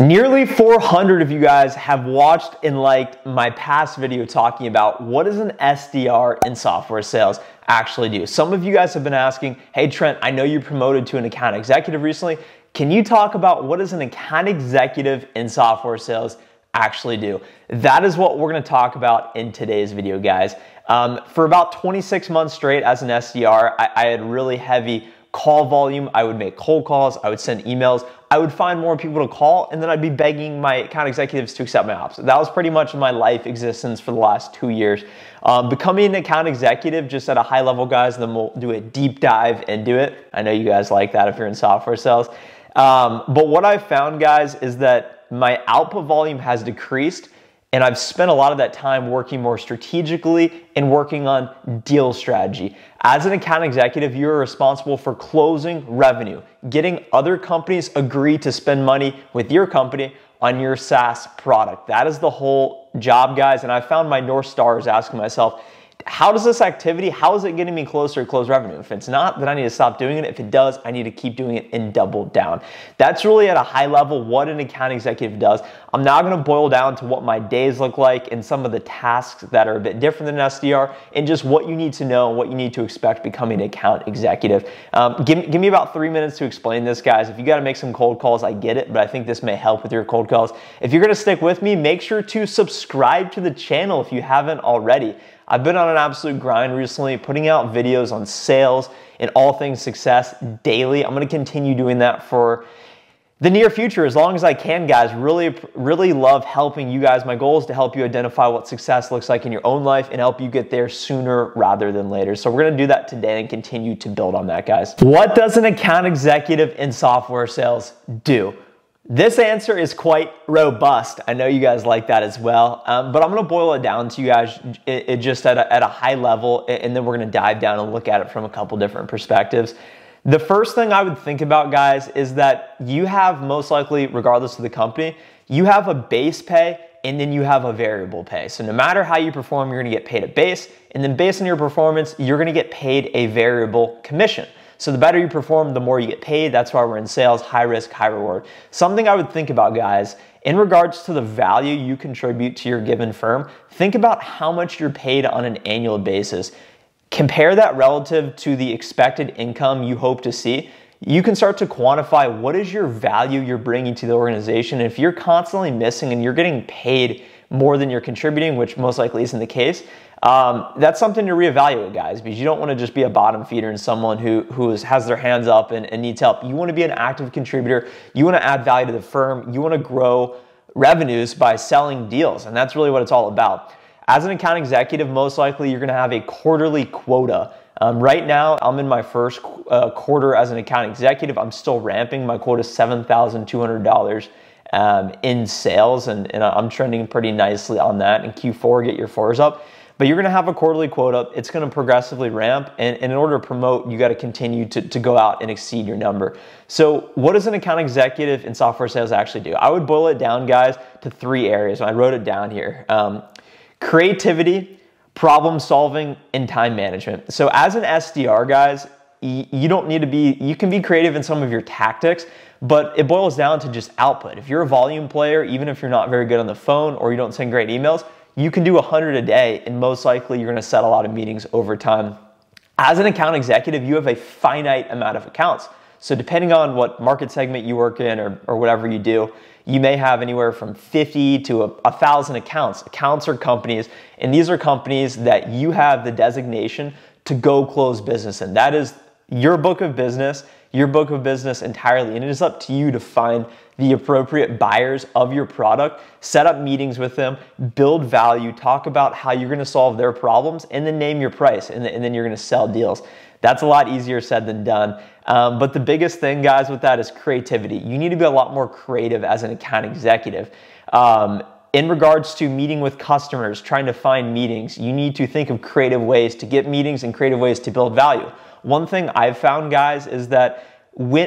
Nearly 400 of you guys have watched and liked my past video talking about what does an SDR in software sales actually do. Some of you guys have been asking, hey Trent, I know you promoted to an account executive recently. Can you talk about what does an account executive in software sales actually do? That is what we're going to talk about in today's video, guys. For about 26 months straight as an SDR, I had really heavy call volume. I would make cold calls. I would send emails. I would find more people to call, and then I'd be begging my account executives to accept my ops. That was pretty much my life existence for the last 2 years. Becoming an account executive, just at a high level, guys, and then we'll do a deep dive and do it. I know you guys like that if you're in software sales. But what I found, guys, is that my output volume has decreased, and I've spent a lot of that time working more strategically and working on deal strategy. As an account executive, you're responsible for closing revenue, getting other companies agree to spend money with your company on your SaaS product. That is the whole job, guys. And I found my North Star is asking myself, how does this activity, how is it getting me closer to close revenue? If it's not, then I need to stop doing it. If it does, I need to keep doing it and double down. That's really at a high level what an account executive does. I'm now going to boil down to what my days look like and some of the tasks that are a bit different than an SDR and just what you need to know and what you need to expect becoming an account executive. Give me about 3 minutes to explain this, guys. If you got to make some cold calls, I get it, but I think this may help with your cold calls. If you're going to stick with me, make sure to subscribe to the channel if you haven't already. I've been on an absolute grind recently, putting out videos on sales and all things success daily. I'm going to continue doing that for the near future as long as I can, guys. Really love helping you guys. My goal is to help you identify what success looks like in your own life and help you get there sooner rather than later. So we're going to do that today and continue to build on that, guys. What does an account executive in software sales do? This answer is quite robust. I know you guys like that as well, but I'm going to boil it down to you guys just at a high level, and then we're going to dive down and look at it from a couple different perspectives. The first thing I would think about, guys, is that you have most likely, regardless of the company, you have a base pay and then you have a variable pay. So no matter how you perform, you're going to get paid a base, and then based on your performance, you're going to get paid a variable commission. So the better you perform, the more you get paid. That's why we're in sales, high risk, high reward. Something I would think about, guys, in regards to the value you contribute to your given firm, think about how much you're paid on an annual basis. Compare that relative to the expected income you hope to see. You can start to quantify what is your value you're bringing to the organization. And if you're constantly missing and you're getting paid more than you're contributing, which most likely isn't the case, that's something to reevaluate, guys, because you don't want to just be a bottom feeder and someone who has their hands up and needs help. You want to be an active contributor. You want to add value to the firm. You want to grow revenues by selling deals, and that's really what it's all about. As an account executive, most likely you're going to have a quarterly quota. Right now, I'm in my first quarter as an account executive. I'm still ramping. My quota is $7,200. In sales, and I'm trending pretty nicely on that. In Q4, get your fours up. But you're going to have a quarterly quota. It's going to progressively ramp, and in order to promote, you got to continue to go out and exceed your number. So what does an account executive in software sales actually do? I would boil it down, guys, to three areas. I wrote it down here. Creativity, problem solving, and time management. So as an SDR, guys, you don't need to be, you can be creative in some of your tactics, but it boils down to just output. If you're a volume player, even if you're not very good on the phone or you don't send great emails, you can do 100 a day, and most likely you're gonna set a lot of meetings over time. As an account executive, you have a finite amount of accounts. So depending on what market segment you work in or whatever you do, you may have anywhere from 50 to 1,000 accounts. Accounts are companies, and these are companies that you have the designation to go close business in. That is your book of business entirely, and it is up to you to find the appropriate buyers of your product, set up meetings with them, build value, talk about how you're gonna solve their problems, and then name your price, and then you're gonna sell deals. That's a lot easier said than done. But the biggest thing, guys, with that is creativity. You need to be a lot more creative as an account executive. In regards to meeting with customers, trying to find meetings, you need to think of creative ways to get meetings and creative ways to build value. One thing I've found, guys, is that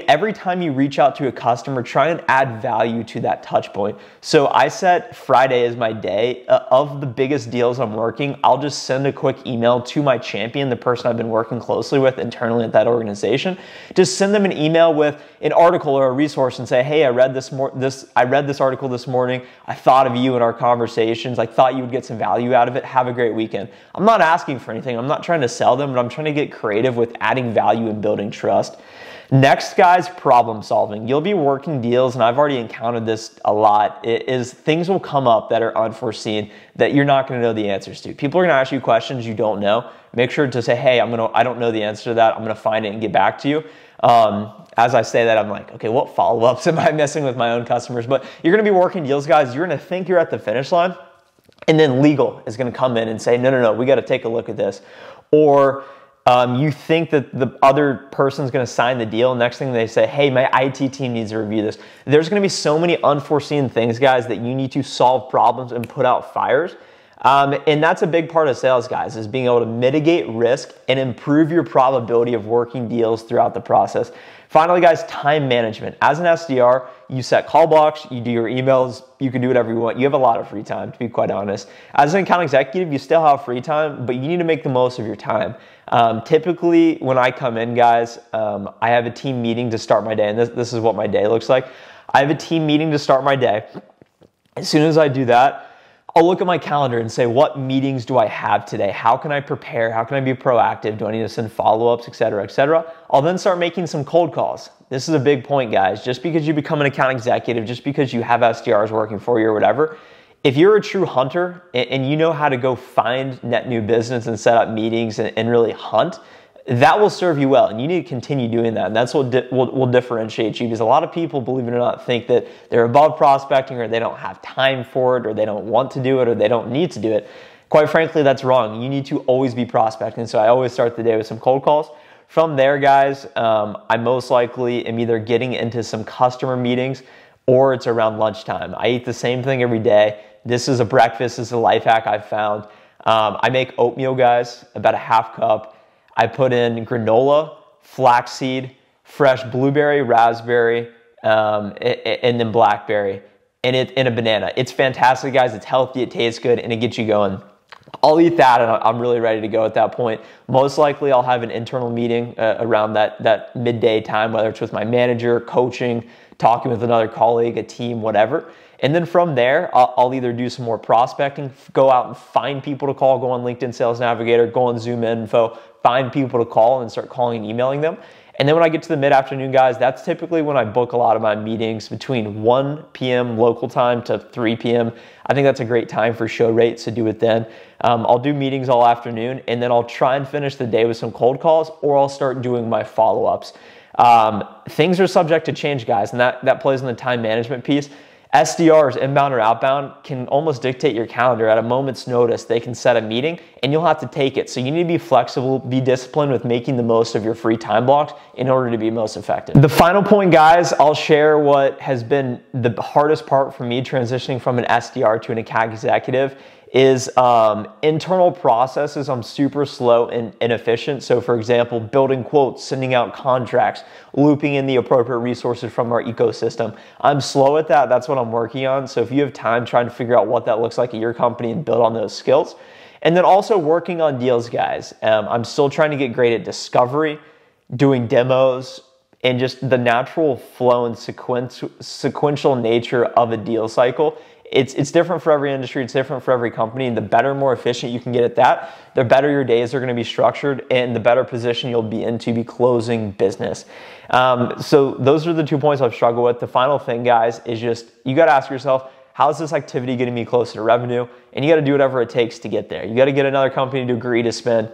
every time you reach out to a customer, try and add value to that touch point. So I set Friday as my day. Of the biggest deals I'm working, I'll just send a quick email to my champion, the person I've been working closely with internally at that organization. Just send them an email with an article or a resource and say, hey, I read this article this morning. I thought of you in our conversations. I thought you would get some value out of it. Have a great weekend. I'm not asking for anything. I'm not trying to sell them, but I'm trying to get creative with adding value and building trust. Next, guys, problem solving. You'll be working deals, and I've already encountered this a lot, is things will come up that are unforeseen that you're not gonna know the answers to. People are gonna ask you questions you don't know. Make sure to say, hey, I don't know the answer to that. I'm gonna find it and get back to you. As I say that, I'm like, okay, what follow-ups am I missing with my own customers? But you're gonna be working deals, guys. You're gonna think you're at the finish line, and then legal is gonna come in and say, no, no, no, we gotta take a look at this. Or you think that the other person's gonna sign the deal. Next thing they say, hey, my IT team needs to review this. There's gonna be so many unforeseen things, guys, that you need to solve problems and put out fires. And that's a big part of sales, guys, is being able to mitigate risk and improve your probability of working deals throughout the process. Finally, guys, time management. As an SDR, you set call blocks, you do your emails, you can do whatever you want. You have a lot of free time, to be quite honest. As an account executive, you still have free time, but you need to make the most of your time. Typically, when I come in, guys, I have a team meeting to start my day, and this is what my day looks like. I have a team meeting to start my day. As soon as I do that, I'll look at my calendar and say, what meetings do I have today? How can I prepare? How can I be proactive? Do I need to send follow-ups, et cetera, et cetera? I'll then start making some cold calls. This is a big point, guys. Just because you become an account executive, just because you have SDRs working for you or whatever, if you're a true hunter and you know how to go find net new business and set up meetings and really hunt, that will serve you well, and you need to continue doing that. And that's what will differentiate you, because a lot of people, believe it or not, think that they're above prospecting, or they don't have time for it, or they don't want to do it, or they don't need to do it. Quite frankly, that's wrong. You need to always be prospecting. So I always start the day with some cold calls. From there, guys, I most likely am either getting into some customer meetings, or it's around lunchtime. I eat the same thing every day. This is a breakfast. This is a life hack I've found. I make oatmeal, guys, about a half cup. I put in granola, flaxseed, fresh blueberry, raspberry, and then blackberry, and a banana. It's fantastic, guys. It's healthy, it tastes good, and it gets you going. I'll eat that, and I'm really ready to go at that point. Most likely, I'll have an internal meeting around that midday time, whether it's with my manager, coaching, talking with another colleague, a team, whatever. And then from there, I'll either do some more prospecting, go out and find people to call, go on LinkedIn Sales Navigator, go on Zoom Info, find people to call and start calling and emailing them. And then when I get to the mid-afternoon, guys, that's typically when I book a lot of my meetings between 1 p.m. local time to 3 p.m. I think that's a great time for show rates, so do it then. I'll do meetings all afternoon, and then I'll try and finish the day with some cold calls, or I'll start doing my follow-ups. Things are subject to change, guys, and that plays in the time management piece. SDRs, inbound or outbound, can almost dictate your calendar. At a moment's notice, they can set a meeting and you'll have to take it. So you need to be flexible, be disciplined with making the most of your free time blocks in order to be most effective. The final point, guys, I'll share what has been the hardest part for me transitioning from an SDR to an account executive is internal processes. I'm super slow and inefficient. So for example, building quotes, sending out contracts, looping in the appropriate resources from our ecosystem. I'm slow at that. That's what I'm working on. So if you have time, trying to figure out what that looks like at your company and build on those skills. And then also working on deals, guys. I'm still trying to get great at discovery, doing demos, and just the natural flow and sequential nature of a deal cycle. It's different for every industry, it's different for every company, and the better, more efficient you can get at that, the better your days are gonna be structured and the better position you'll be in to be closing business. So those are the 2 points I've struggled with. The final thing, guys, is just, you gotta ask yourself, how's this activity getting me closer to revenue? And you gotta do whatever it takes to get there. You gotta get another company to agree to spend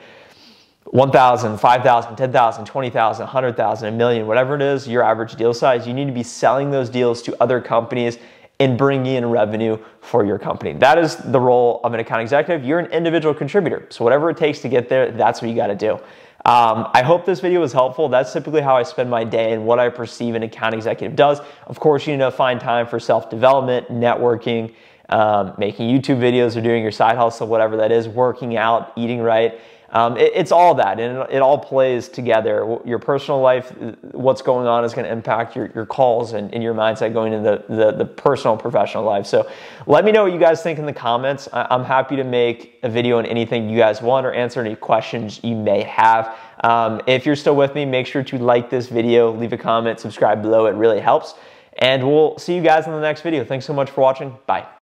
$1,000, $5,000, $10,000, $20,000, $100,000, $1 million, whatever it is, your average deal size. You need to be selling those deals to other companies and bring in revenue for your company. That is the role of an account executive. You're an individual contributor. So whatever it takes to get there, that's what you gotta do. I hope this video was helpful. That's typically how I spend my day and what I perceive an account executive does. Of course, you need to find time for self-development, networking, making YouTube videos or doing your side hustle, whatever that is, working out, eating right. It's all that, and it all plays together. Your personal life, what's going on, is going to impact your calls and your mindset going into the personal and professional life. So let me know what you guys think in the comments. I'm happy to make a video on anything you guys want or answer any questions you may have. If you're still with me, make sure to like this video, leave a comment, subscribe below. It really helps. And we'll see you guys in the next video. Thanks so much for watching. Bye.